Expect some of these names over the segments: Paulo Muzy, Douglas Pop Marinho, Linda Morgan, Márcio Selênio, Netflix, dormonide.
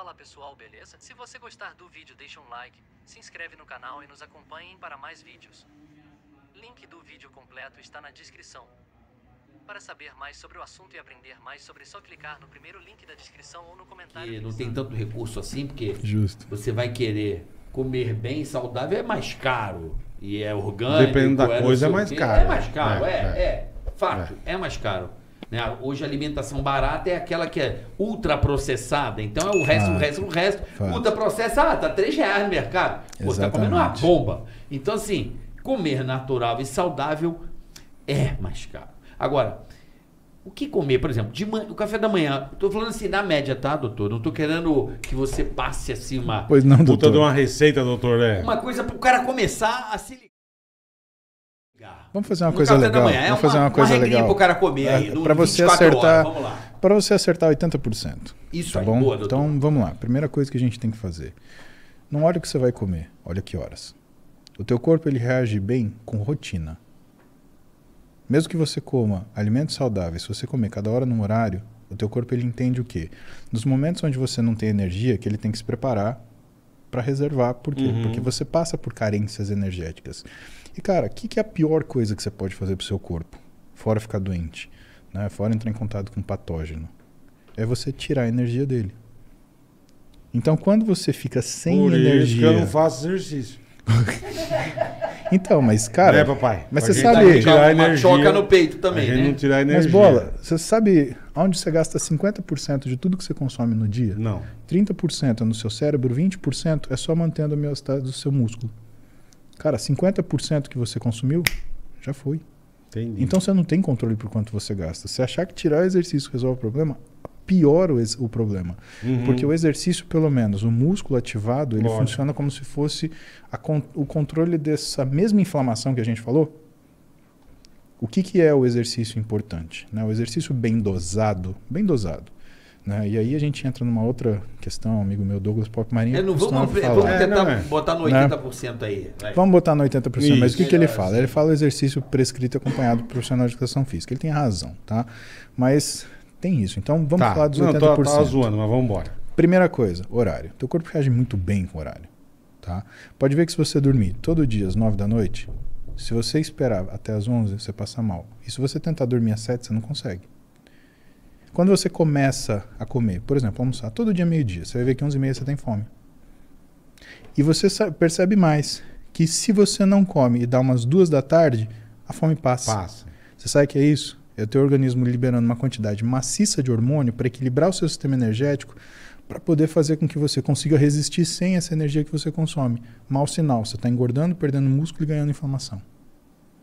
Fala pessoal, beleza? Se você gostar do vídeo, deixa um like, se inscreve no canal e nos acompanhem para mais vídeos. Link do vídeo completo está na descrição. Para saber mais sobre o assunto e aprender mais sobre, só clicar no primeiro link da descrição ou no comentário. E não tem tanto recurso assim, porque justo. Você vai querer comer bem, saudável, é mais caro. E é orgânico. Dependendo da coisa, é mais caro. É mais caro, fato, é mais caro. Né? Hoje a alimentação barata é aquela que é ultra processada. Então é o resto, ultra processada, tá R$3 no mercado. Pô, você tá comendo uma bomba. Então assim, comer natural e saudável é mais caro. Agora, o que comer, por exemplo, de manhã, o café da manhã, tô falando assim na média, tá, doutor? Não tô querendo que você passe assim uma... Pois não, doutor. Puta de uma receita, doutor, né? Uma coisa pro cara começar a se ligar. Vamos fazer uma coisa legal. Vamos fazer uma coisa legal para o cara comer aí no 24 horas. Vamos lá. Para você acertar 80%. Isso aí, boa, doutor. Então vamos lá. Primeira coisa que a gente tem que fazer. Não olha o que você vai comer, olha que horas. O teu corpo ele reage bem com rotina. Mesmo que você coma alimentos saudáveis, se você comer cada hora num horário, o teu corpo ele entende o quê? Nos momentos onde você não tem energia, que ele tem que se preparar para reservar. Por quê? Porque você passa por carências energéticas. E, cara, o que é a pior coisa que você pode fazer pro seu corpo? Fora ficar doente, né? Fora entrar em contato com um patógeno. É você tirar a energia dele. Então, quando você fica sem energia... Por isso que eu não faço exercício. Então, mas, cara... É, papai. Mas você sabe... Uma choca no peito também, né? Não tirar energia. Mas, bola, você sabe onde você gasta 50% de tudo que você consome no dia? Não. 30% é no seu cérebro, 20% é só mantendo a homeostase do seu músculo. Cara, 50% que você consumiu, já foi. Entendi. Então você não tem controle por quanto você gasta. Se achar que tirar o exercício resolve o problema, piora o problema. Porque o exercício, pelo menos, o músculo ativado, ele funciona como se fosse o controle dessa mesma inflamação que a gente falou. O que é o exercício importante? Né? O exercício bem dosado, né? E aí a gente entra numa outra questão, amigo meu, Douglas Pop Marinho. É, vamos tentar botar no 80% aí. Vai. Vamos botar no 80%, isso, mas o que ele fala? Ele fala exercício prescrito acompanhado por profissional de educação física. Ele tem razão, tá? Mas tem isso. Então vamos falar dos 80%. Eu tava zoando, mas vamos embora. Primeira coisa, horário. Teu corpo reage muito bem com horário, tá? Pode ver que se você dormir todo dia às 9 da noite, se você esperar até às 11, você passa mal. E se você tentar dormir às 7, você não consegue. Quando você começa a comer, por exemplo, almoçar todo dia meio-dia, você vai ver que 11h30 você tem fome. E você percebe mais que se você não come e dá umas 2 da tarde, a fome passa. Você sabe o que é isso? É o teu organismo liberando uma quantidade maciça de hormônio para equilibrar o seu sistema energético para poder fazer com que você consiga resistir sem essa energia que você consome. Mau sinal, você está engordando, perdendo músculo e ganhando inflamação.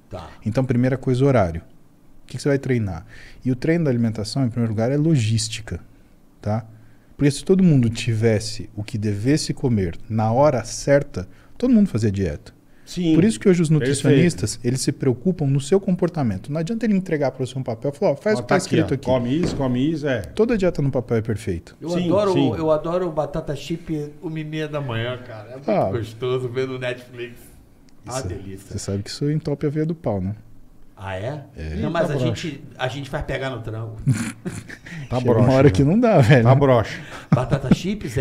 Tá. Então, primeira coisa, horário. O que você vai treinar? E o treino da alimentação, em primeiro lugar, é logística, tá? Porque se todo mundo tivesse o que devesse comer na hora certa, todo mundo fazia dieta. Sim, por isso que hoje os nutricionistas, eles se preocupam no seu comportamento. Não adianta ele entregar para você um papel e falar, faz o que está escrito aqui. Come isso, Toda dieta no papel é perfeita. Eu adoro batata chip 1h30 da manhã, cara. É muito gostoso ver no Netflix. Isso, delícia. Você sabe que isso entope a veia do pau, né? Ah, é? Não, mas a gente vai pegar no tranco. Tá broxa. Uma hora que não dá, velho. Tá broxa. Batata chips,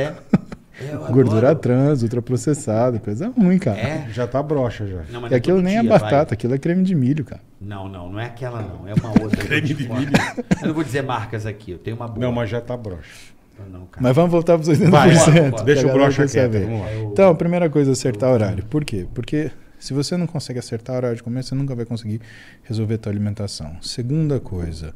Gordura trans, ultraprocessada, coisa ruim, cara. Já tá broxa, já. Não, mas e aquilo nem é batata, aquilo é creme de milho, cara. Não, não, não é aquela não, é uma outra. Creme de milho. Eu não vou dizer marcas aqui, eu tenho uma boa. Não, mas já tá broxa. Não, cara. Mas vamos voltar para os 80%. Vai, deixa o broxa quieto, vamos lá. Então, primeira coisa, acertar o horário. Por quê? Porque... se você não consegue acertar a hora de comer, você nunca vai conseguir resolver a tua alimentação. Segunda coisa,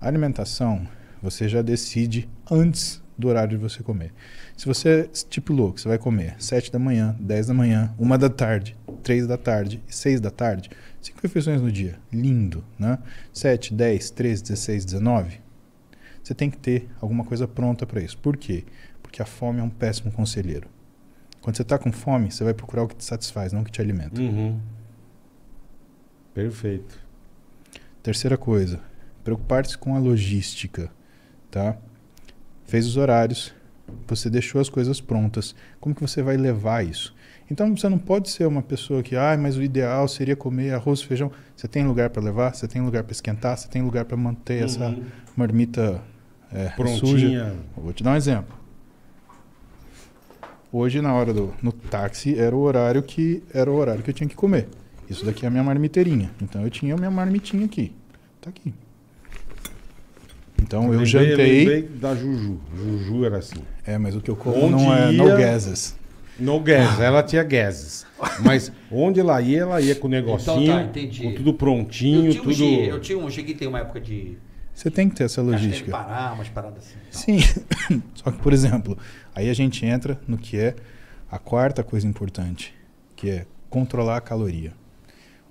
a alimentação você já decide antes do horário de você comer. Se você estipulou que você vai comer 7 da manhã, 10 da manhã, 1 da tarde, 3 da tarde, 6 da tarde, 5 refeições no dia, lindo, né? 7, 10, 13, 16, 19, você tem que ter alguma coisa pronta para isso. Por quê? Porque a fome é um péssimo conselheiro. Quando você está com fome, você vai procurar o que te satisfaz, não o que te alimenta. Perfeito. Terceira coisa, preocupar-se com a logística, tá? Fez os horários, você deixou as coisas prontas. Como que você vai levar isso? Então você não pode ser uma pessoa que, mas o ideal seria comer arroz e feijão. Você tem lugar para levar, você tem lugar para esquentar, você tem lugar para manter essa marmita suja. Prontinha. Vou te dar um exemplo. Hoje, na hora no táxi, era o horário que eu tinha que comer. Isso daqui é a minha marmiteirinha. Então eu tinha a minha marmitinha aqui. Tá aqui. Então eu jantei. Eu lembrei da Juju. Juju era assim. É, mas o que eu como onde não é. Ia... No gases. No gases. Ela tinha gases. Mas onde ela ia com o negocinho. Então, tá, entendi. Com tudo prontinho. Eu cheguei, tem uma época de. Você tem que ter essa logística. Parar, umas paradas assim. Sim. Só que, por exemplo, aí a gente entra no que é a quarta coisa importante, que é controlar a caloria.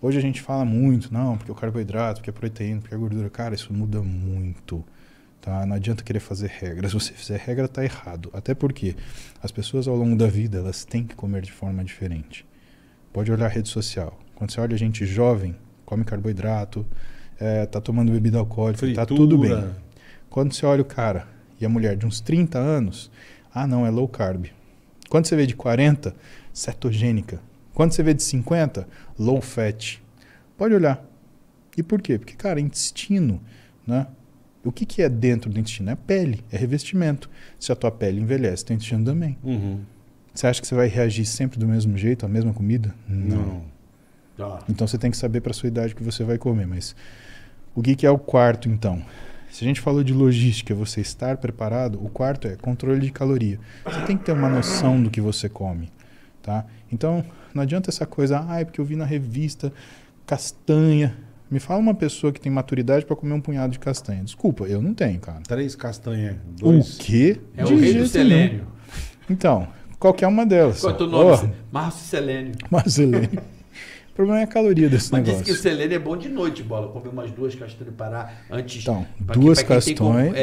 Hoje a gente fala muito, não, porque o carboidrato, porque a proteína, porque a gordura, cara, isso muda muito. Tá? Não adianta querer fazer regras. Se você fizer regra, tá errado. Até porque as pessoas ao longo da vida, elas têm que comer de forma diferente. Pode olhar a rede social. Quando você olha a gente jovem, come carboidrato, tá tomando bebida alcoólica, fritura. Tá tudo bem. Quando você olha o cara e a mulher de uns 30 anos, ah não, é low carb. Quando você vê de 40, cetogênica. Quando você vê de 50, low fat. Pode olhar. E por quê? Porque, cara, intestino, né? O que é dentro do intestino? É pele, é revestimento. Se a tua pele envelhece, teu intestino também. Uhum. Você acha que você vai reagir sempre do mesmo jeito, à mesma comida? Não. Ah. Então você tem que saber para a sua idade o que você vai comer, mas... O que é o quarto, então? Se a gente falou de logística, você estar preparado, o quarto é controle de caloria. Você tem que ter uma noção do que você come, tá? Então, não adianta essa coisa, ah, é porque eu vi na revista castanha. Me fala uma pessoa que tem maturidade para comer um punhado de castanha. Desculpa, eu não tenho, cara. 3 castanhas, 2... O quê? É o rei do selênio. Então, qualquer uma delas. Qual é o teu nome? Márcio Selênio. Márcio Selênio. O problema é a caloria desse negócio. Mas disse que o selênio é bom de noite, Bola. Comer umas 2 castanhas para antes... Então, duas castanhas.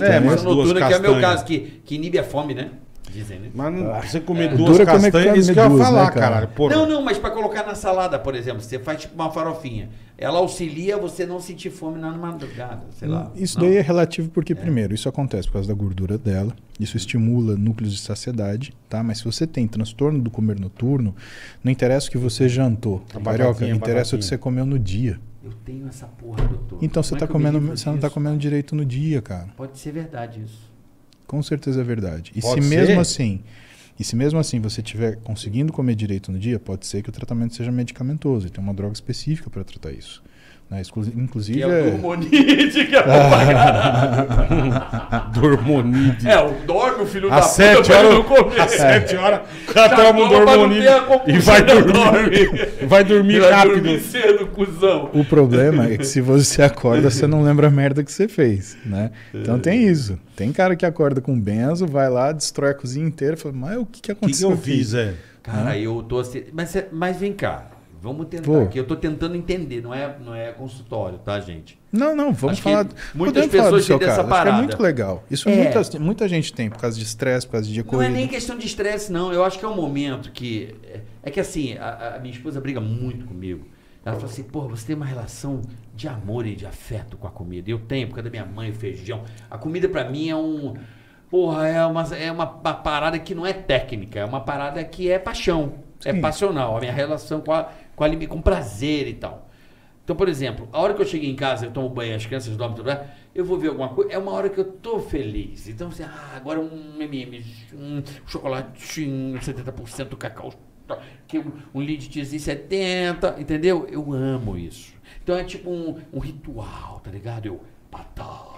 É, mas noturna, que é o meu caso, que inibe a fome, né? Dizem, né? Mas não, você comer 2 castanhas, isso que eu ia falar, né, caralho. Não, mas para colocar na salada, por exemplo, você faz tipo uma farofinha. Ela auxilia você não sentir fome na madrugada, sei lá. Isso não. Daí é relativo porque, primeiro, isso acontece por causa da gordura dela. Isso estimula núcleos de saciedade, tá? Mas se você tem transtorno do comer noturno, não interessa o que você jantou. Carioca, interessa o que você comeu no dia. Eu tenho essa porra, doutor. Então você, não tá comendo direito no dia, cara. Pode ser verdade isso. Com certeza é verdade. E se mesmo assim, você estiver conseguindo comer direito no dia, pode ser que o tratamento seja medicamentoso. E tem uma droga específica para tratar isso. Né? Inclusive que é o dormonide, que é bom pra caralho. Dormonide. Dorme o filho da puta pra não comer. Às 7 horas, o cara toma um dormonide e vai dormir. Vai dormir rápido. Vai dormir cedo, cuzão. O problema é que se você acorda, você não lembra a merda que você fez, né? Então tem isso. Tem cara que acorda com benzo, vai lá, destrói a cozinha inteira e fala, mas o que aconteceu? O que eu fiz, Cara, eu tô assim... Mas vem cá. Vamos tentar aqui. Eu tô tentando entender, não é consultório, tá, gente? Não, vamos falar. Muitas pessoas têm dessa parada. É muito legal. Isso muita gente tem, por causa de estresse, por causa de corrida. Não é nem questão de estresse, não. Eu acho que é um momento que... É que assim, a minha esposa briga muito comigo. Ela fala assim, pô, você tem uma relação de amor e de afeto com a comida. Eu tenho, por causa da minha mãe, o feijão. A comida pra mim é um... Porra, é uma parada que não é técnica. É uma parada que é paixão. Sim. É passional. A minha relação com prazer e tal. Então, por exemplo, a hora que eu cheguei em casa, eu tomo banho, as crianças dormem, tudo bem, eu vou ver alguma coisa, é uma hora que eu tô feliz. Então, assim, agora um M&M, um chocolatinho, 70% cacau, que um lidtezinho 70%, entendeu? Eu amo isso. Então é tipo um ritual, tá ligado? Batata...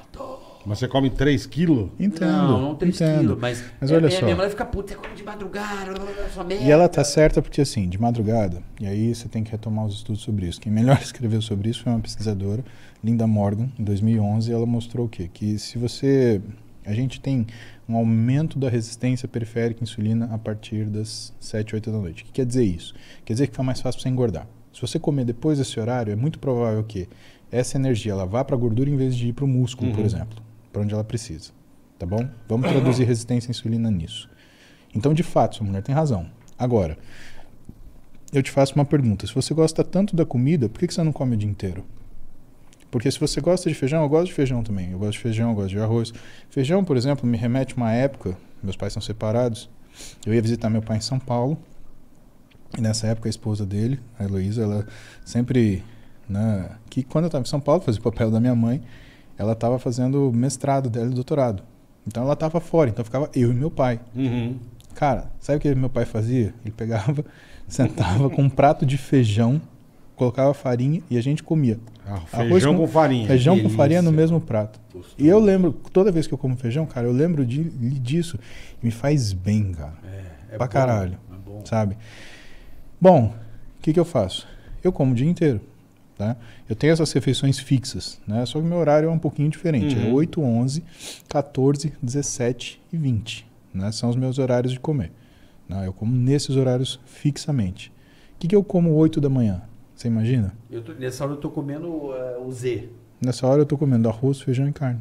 Mas você come 3 quilos? Entendo. Não 3 quilos, mas olha só. Minha mãe fica puta, você come de madrugada, sua merda. E ela tá certa porque assim, de madrugada, e aí você tem que retomar os estudos sobre isso. Quem melhor escreveu sobre isso foi uma pesquisadora, Linda Morgan, em 2011, e ela mostrou o quê? Que se você... A gente tem um aumento da resistência periférica à insulina a partir das 7, 8 da noite. O que quer dizer isso? Quer dizer que fica mais fácil você engordar. Se você comer depois desse horário, é muito provável que essa energia ela vá para a gordura em vez de ir para o músculo, por exemplo. Para onde ela precisa, tá bom? Vamos traduzir resistência à insulina nisso. Então, de fato, sua mulher tem razão. Agora, eu te faço uma pergunta. Se você gosta tanto da comida, por que você não come o dia inteiro? Porque se você gosta de feijão, eu gosto de feijão também. Eu gosto de feijão, eu gosto de arroz. Feijão, por exemplo, me remete a uma época, meus pais são separados, eu ia visitar meu pai em São Paulo, e nessa época a esposa dele, a Heloísa, ela sempre... que quando eu estava em São Paulo, fazia o papel da minha mãe, ela estava fazendo mestrado dela e doutorado. Então ela estava fora, então ficava eu e meu pai. Cara, sabe o que meu pai fazia? Ele pegava, sentava com um prato de feijão, colocava farinha e a gente comia. Ah, feijão com farinha. Feijão com farinha no mesmo prato. Gostoso. E eu lembro, toda vez que eu como feijão, cara, eu lembro disso. Me faz bem, cara. É pra bom, caralho, é bom. Sabe? Bom, o que eu faço? Eu como o dia inteiro, tá? Eu tenho essas refeições fixas, né? Só que meu horário é um pouquinho diferente. É 8, 11, 14, 17 e 20. Né? São os meus horários de comer. Né? Eu como nesses horários fixamente. O que eu como 8 da manhã? Você imagina? Nessa hora eu tô comendo o Z. Nessa hora eu tô comendo arroz, feijão e carne.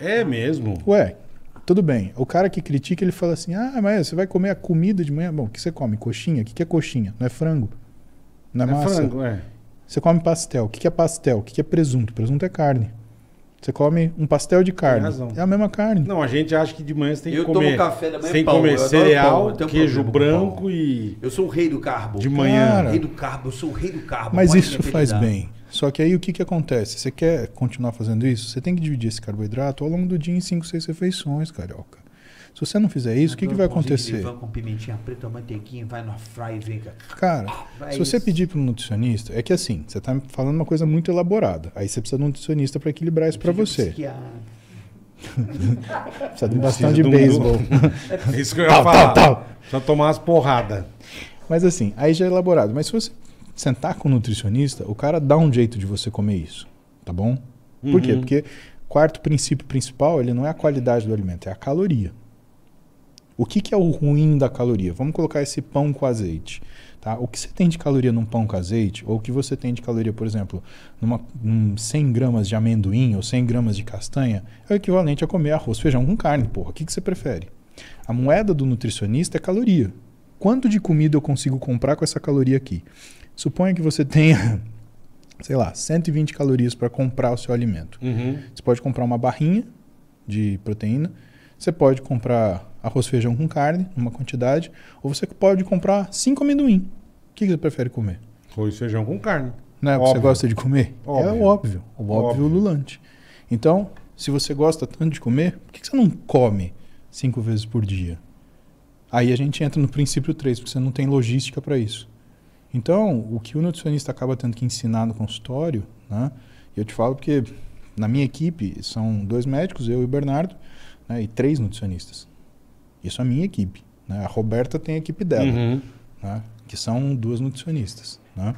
É mesmo? Ué, tudo bem. O cara que critica, ele fala assim, ah, mas você vai comer a comida de manhã? Bom, o que você come? Coxinha? O que é coxinha? Não é frango? Não é massa? Frango, é. Você come pastel. O que é pastel? O que é presunto? Presunto é carne. Você come um pastel de carne. É a mesma carne. Não, a gente acha que de manhã você tem que comer. Eu tomo café da manhã sem comer cereal, queijo branco e... Eu sou o rei do carbo. De manhã. Rei do carbo, eu sou o rei do carbo. Mas isso faz bem. Só que aí o que acontece? Você quer continuar fazendo isso? Você tem que dividir esse carboidrato ao longo do dia em 5, 6 refeições, carioca. Se você não fizer isso, o que vai acontecer? Com pimentinha preta, mantequinha, vai no fry e vem cá. Cara, se você pedir para um nutricionista, é que assim, você está falando uma coisa muito elaborada. Aí você precisa de um nutricionista para equilibrar isso para você. Precisa de um bastão de beisebol. É isso que eu ia falar. Precisa tomar umas porradas. Mas assim, aí já é elaborado. Mas se você sentar com um nutricionista, o cara dá um jeito de você comer isso, tá bom? Por quê? Porque o quarto princípio principal, ele não é a qualidade do alimento, é a caloria. O que é o ruim da caloria? Vamos colocar esse pão com azeite. Tá? O que você tem de caloria num pão com azeite, ou o que você tem de caloria, por exemplo, num 100 gramas de amendoim ou 100 gramas de castanha, é o equivalente a comer arroz, feijão com carne, porra. O que você prefere? A moeda do nutricionista é caloria. Quanto de comida eu consigo comprar com essa caloria aqui? Suponha que você tenha, sei lá, 120 calorias para comprar o seu alimento. Você pode comprar uma barrinha de proteína, você pode comprar arroz, feijão com carne, uma quantidade, ou você pode comprar 5 amendoim. O que você prefere comer? Arroz, feijão com carne. Não é o que você gosta de comer? Óbvio. É o óbvio ululante. Então, se você gosta tanto de comer, por que você não come 5 vezes por dia? Aí a gente entra no princípio 3, porque você não tem logística para isso. Então, o que o nutricionista acaba tendo que ensinar no consultório, né? Eu te falo porque na minha equipe são 2 médicos, eu e o Bernardo, né? E 3 nutricionistas. Isso é a minha equipe. Né? A Roberta tem a equipe dela, né? Que são 2 nutricionistas. Né?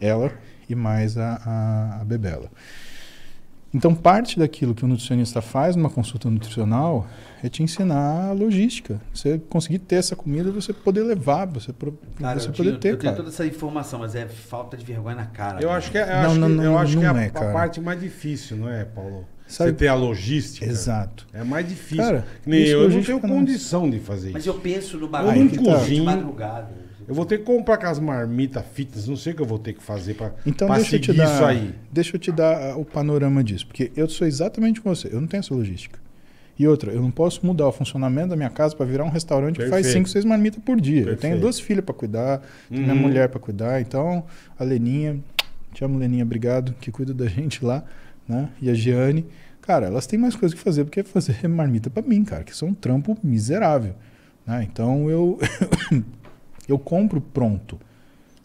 Ela e mais a Bebela. Então, parte daquilo que o nutricionista faz numa consulta nutricional é te ensinar a logística. Você conseguir ter essa comida, você poder levar, você, cara, eu tenho toda essa informação, mas é falta de vergonha na cara. Eu acho que é a parte mais difícil, não é, Paulo? Sabe? Você ter a logística. Exato. É mais difícil. Cara, eu não tenho condição de fazer isso. Mas eu penso no barulho de madrugada. Eu vou ter que comprar aquelas marmitas fitas, não sei o que eu vou ter que fazer para seguir isso aí. Deixa eu te dar o panorama disso, porque eu sou exatamente com você, eu não tenho essa logística. E outra, eu não posso mudar o funcionamento da minha casa para virar um restaurante que faz 5, 6 marmitas por dia. Perfeito. Eu tenho 2 filhos para cuidar, tenho minha mulher para cuidar, então a Leninha, te amo Leninha, obrigado, que cuida da gente lá. Né? E a Giane, cara, elas têm mais coisa que fazer do que fazer marmita para mim, cara, que isso é um trampo miserável, né? Então eu compro pronto.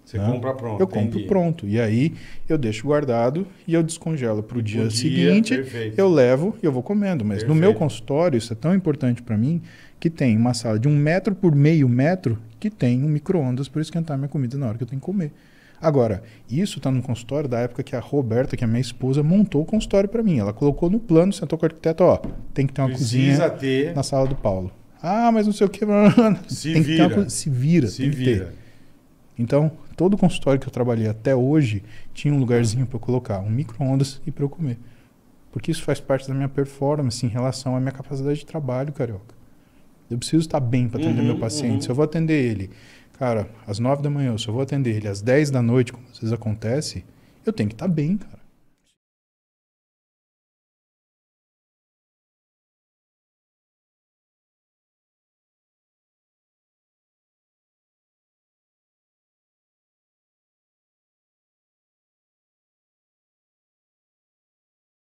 Você compra pronto. Eu compro pronto. E aí eu deixo guardado e eu descongelo para o dia seguinte, eu levo e eu vou comendo. Mas no meu consultório, isso é tão importante para mim, que tem uma sala de 1 metro por meio metro que tem um micro-ondas para esquentar minha comida na hora que eu tenho que comer. Agora, isso está no consultório da época que a Roberta, que é minha esposa, montou o consultório para mim. Ela colocou no plano, sentou com o arquiteto, ó, tem que ter uma cozinha na sala do Paulo. Ah, mas não sei o que, mano. Se vira. Então, todo consultório que eu trabalhei até hoje tinha um lugarzinho para eu colocar um micro-ondas e para eu comer. Porque isso faz parte da minha performance em relação à minha capacidade de trabalho, carioca. Eu preciso estar bem para atender meu paciente. Se eu vou atender ele, cara, às 9 da manhã, se eu vou atender ele às 10 da noite, como às vezes acontece, eu tenho que estar bem, cara.